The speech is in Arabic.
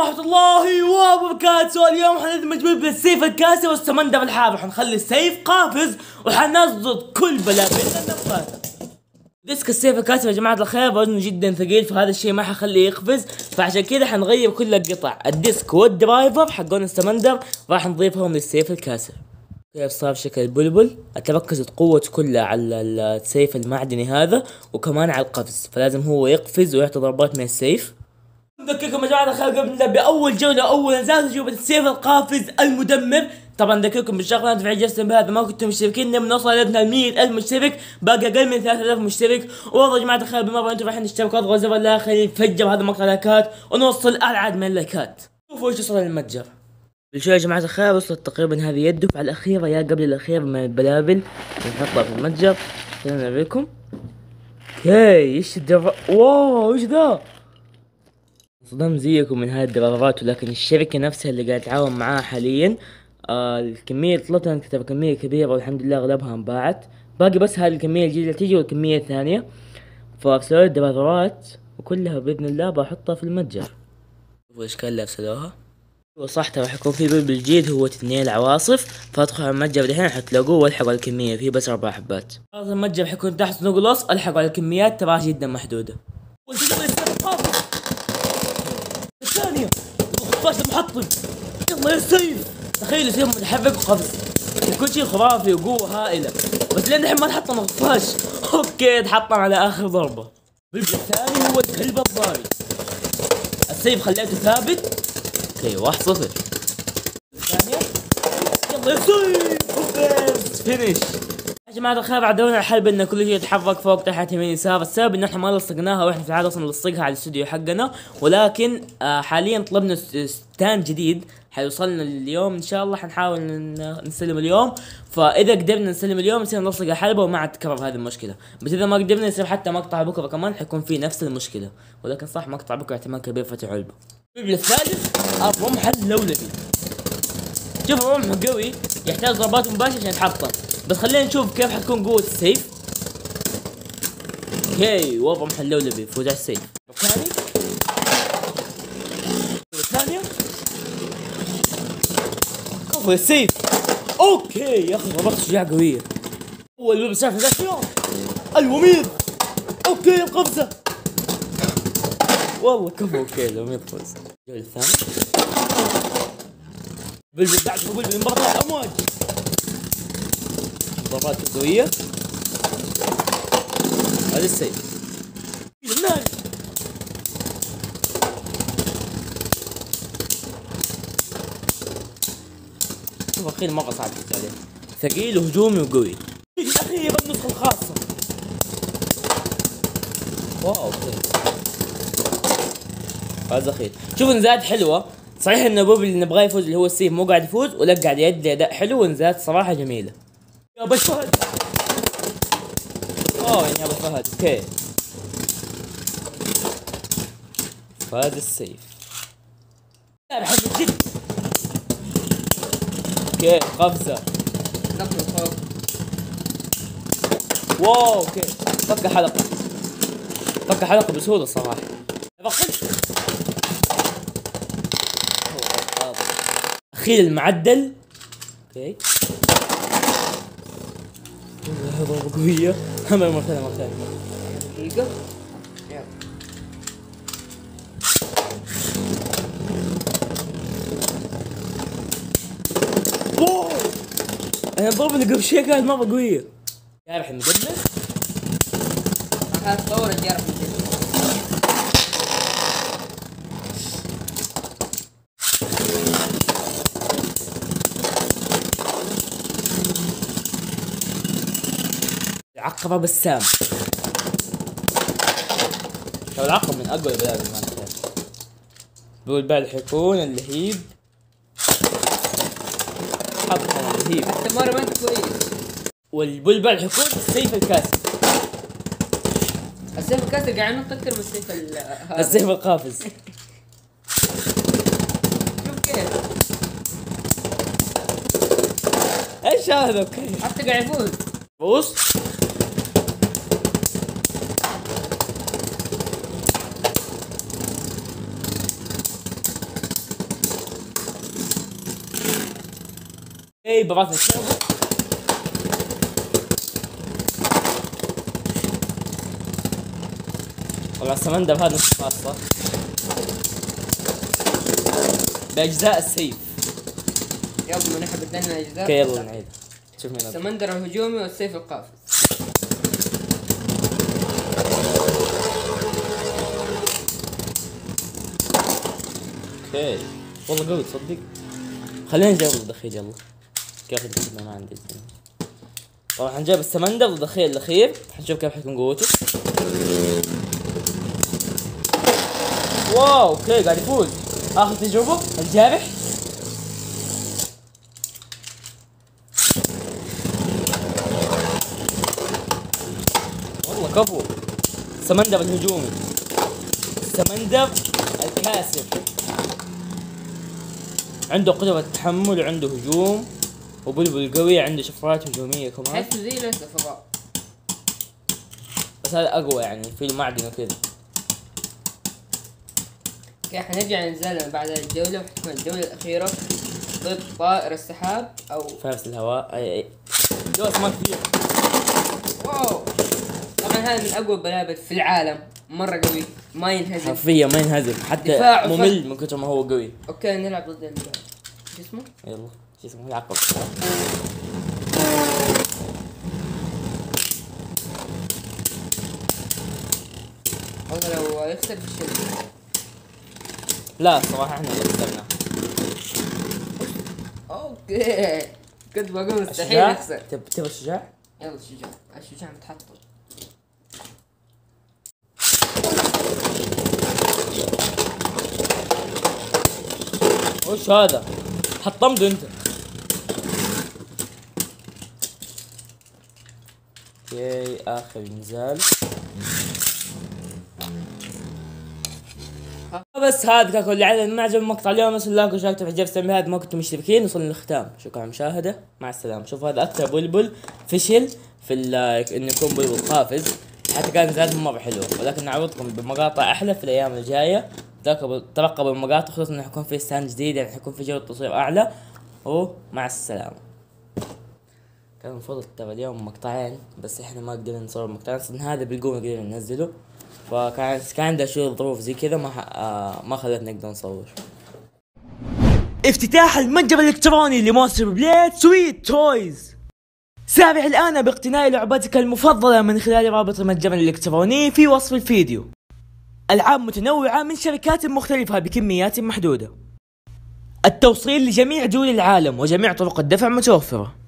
عليكم ورحمة الله وبركاته. اليوم حندمج بالسيف الكاسي والسمندة بالحافر، حنخلي السيف قافز وحنصد كل بلابين النفاثة. ديسك السيف الكاسي يا جماعة الخير وزنه جدا ثقيل، فهذا الشيء ما حخليه يقفز، فعشان كذا حنغير كل القطع، الديسك والدرايفر حقون السمندر راح نضيفهم للسيف الكاسي. كيف صار شكل البلبل؟ اتركزت قوة كلها على السيف المعدني هذا وكمان على القفز، فلازم هو يقفز ويعطي ضربات من السيف. نذكركم يا جماعة الخير قبل بأول جولة أول نزال جولة السيف القافز المدمر. طبعا نذكركم بالشغلة لا تنفعوا الجسم بهذا، ما كنتم مشتركين لما نوصل لنا 100,000 مشترك، باقي أقل من 3000 مشترك. والله يا جماعة الخير بالمرة أنتم رايحين تشتركوا، اضغطوا زر اللايك خليه ينفجر هذا مقطع لايكات ونوصل أعلى من اللايكات. شوفوا ايش وصل للمتجر. بالشوية يا جماعة الخير وصلت تقريبا هذه يده، فعلى الأخيرة يا قبل الأخير من البلابل نحطها في المتجر. خلينا نوريكم. اوكي ايش واو ايش ذا؟ انصدم زيكم من هاي الدرارات، ولكن الشركة نفسها اللي قاعد تعاون معاها حاليا الكمية طلعتها كتبها كمية كبيرة والحمد لله اغلبها انباعت، باقي بس هاي الكمية الجديدة تيجي والكمية الثانية، فارسلوا الدرارات وكلها بإذن الله بحطها في المتجر. شوفوا الاشكال اللي ارسلوها. وصحتها راح يكون في بلبل جديد هو 2 العواصف، فادخلوا على المتجر دحين حتلاقوه والحقوا الكمية، فيه بس 4 حبات. هذا المتجر حيكون تحت صندوق الوصف، الحقوا على الكميات تبعها جدا محدودة. الثانية باشا محطم يلا يا سيف، تخيلوا سيف متحرك وقفز وكل شيء خرافي وقوة هائلة، بس لين الحين ما تحطم غطاش. اوكي اتحطم على اخر ضربة. البلبل الثاني هو الكلب الضاري، السيف خليته ثابت. اوكي 1-0. الثانية يلا يا سيف قفز فينيش. يا جماعة الخير عدونا الحلبة ان كل شيء يتحرك فوق تحت يمين يسار، السبب ان احنا ما لصقناها، واحنا في العادة اصلا نلصقها على الاستوديو حقنا، ولكن حاليا طلبنا ستاند جديد حيوصلنا اليوم ان شاء الله، حنحاول نسلم اليوم، فاذا قدرنا نسلم اليوم نصير نلصق الحلبة وما عاد تكرر هذه المشكلة، بس اذا ما قدرنا يصير حتى مقطع بكرة كمان حيكون في نفس المشكلة، ولكن صح مقطع بكرة احتمال كبير فتح علبة. البلبل الثالث الرمح اللولبي. شوفوا رمح قوي يحتاج ضربات مباشرة عشان يتحطم، بس خلينا نشوف كيف حتكون قوة السيف. اوكي وضع محل لولبي فوز على السيف. الثاني الثانية كفو السيف. اوكي يا اخي ضربات شجاعة قوية. هو اللي بيسافر ذاك اليوم الوميض. اوكي القفزة والله كفو. اوكي الوميض فوز. الجولة الثانية بلبل بعد بلبل مباراة الامواج ضربات قوية. هذا السيف النار. شوف اخير مرة صعب عليه، ثقيل وهجومي وقوي. اخيرا النسخة الخاصة. واو هذا اخير. شوفوا نزاد حلوة، صحيح ان بوبي اللي نبغاه يفوز اللي هو السيف مو قاعد يفوز، ولا قاعد يأدي اداء حلو، ونزلت صراحه جميله. يا ابو فهد يا ابو فهد. اوكي فهد السيف لا حلو جد. اوكي قفزه نقل الخوف. واو اوكي فك حلقه، فك حلقه بسهوله صراحه. اخير المعدل. اوكي ضربة قوية. مرة ثانية مرة ثانية دقيقة. يلا واو انا الضربة اللي قبل شوي كانت مرة قوية. جارح المدمر. هذا طور الجارح المدمر. عقبة بسام. شوف العقبة من اقوى البلاد ما نحتاج. بقول بعد حيكون اللهيب. حطها اللهيب. انت مرة ما انت كويس. والبلبل حيكون السيف الكاسر. السيف الكاسر قاعد ينط اكثر من السيف هذا. السيف القافز. شوف كيف. ايش هذا اوكي؟ حتى قاعد يفوز. فوز؟ Hey, bewaffnet Servo. والله السمندة بهذا نص خاصة بأجزاء السيف. يلا نحن بدنا أجزاء. اوكي يلا نعيد. شوف مين السمندر الهجومي والسيف القافز. اوكي والله قوي تصدق. خلينا نجرب الذخيرة يلا. كيف الذخيرة ما عندي. طبعا حنجيب السمندر والذخيرة الأخير حنشوف كيف حتكون قوته. واو اوكي قاعد يفوز. اخر تجربة الجارح. والله كفو. السمندر الهجومي. السمندر الكاسر. عنده قدرة تحمل وعنده هجوم وبلبل قوي عنده شفرات هجومية كمان. حسوا زي الفضاء. بس هذا اقوى يعني في المعدن وكذا. حنرجع ننزلها بعد الجولة وحتكون الجولة الأخيرة ضد طائر السحاب أو فارس الهواء. أي دوس ما كبير. واو طبعا هذا من أقوى البلابل في العالم مرة قوي ما ينهزم حرفيا ما ينهزم حتى ممل من كثر ما هو قوي. أوكي نلعب ضد شو اسمه؟ يلا شو اسمه العقرب. والله لو يخسر في الشيء لا صراحة احنا اللي كسبنا. اوكي كنت بقول مستحيل يخسر. تبغى الشجاع؟ يلا الشجاع، الشجاع متحطم. وش هذا؟ حطمته انت. اوكي اخر نزال. بس هذا كان كل اللي علينا. ما عجبكم مقطع اليوم انسوا اللايك وشاركتوا في الجرس. هذا ما كنتم مشتركين. وصلنا للختام. شكرا على المشاهده مع السلامه. شوفوا هذا اكثر بلبل فشل في انه يكون بلبل قافز حتى كان نزالتهم مره حلوه، ولكن نعوضكم بمقاطع احلى في الايام الجايه. ترقبوا المقاطع خصوصا انه حيكون في ستاند جديد يعني حيكون في جوده تصوير اعلى. ومع السلامه. كان المفروض ترى اليوم مقطعين بس احنا ما قدرنا نصور مقطعين اصلا. هذا بالقوه قدرنا ننزله فكان عندها شوية ظروف زي كذا ما خلتنا نقدر نصور. افتتاح المتجر الالكتروني لمونستر بليد سويت تويز. سارع الآن باقتناء لعبتك المفضلة من خلال رابط المتجر الالكتروني في وصف الفيديو. ألعاب متنوعة من شركات مختلفة بكميات محدودة. التوصيل لجميع دول العالم وجميع طرق الدفع متوفرة.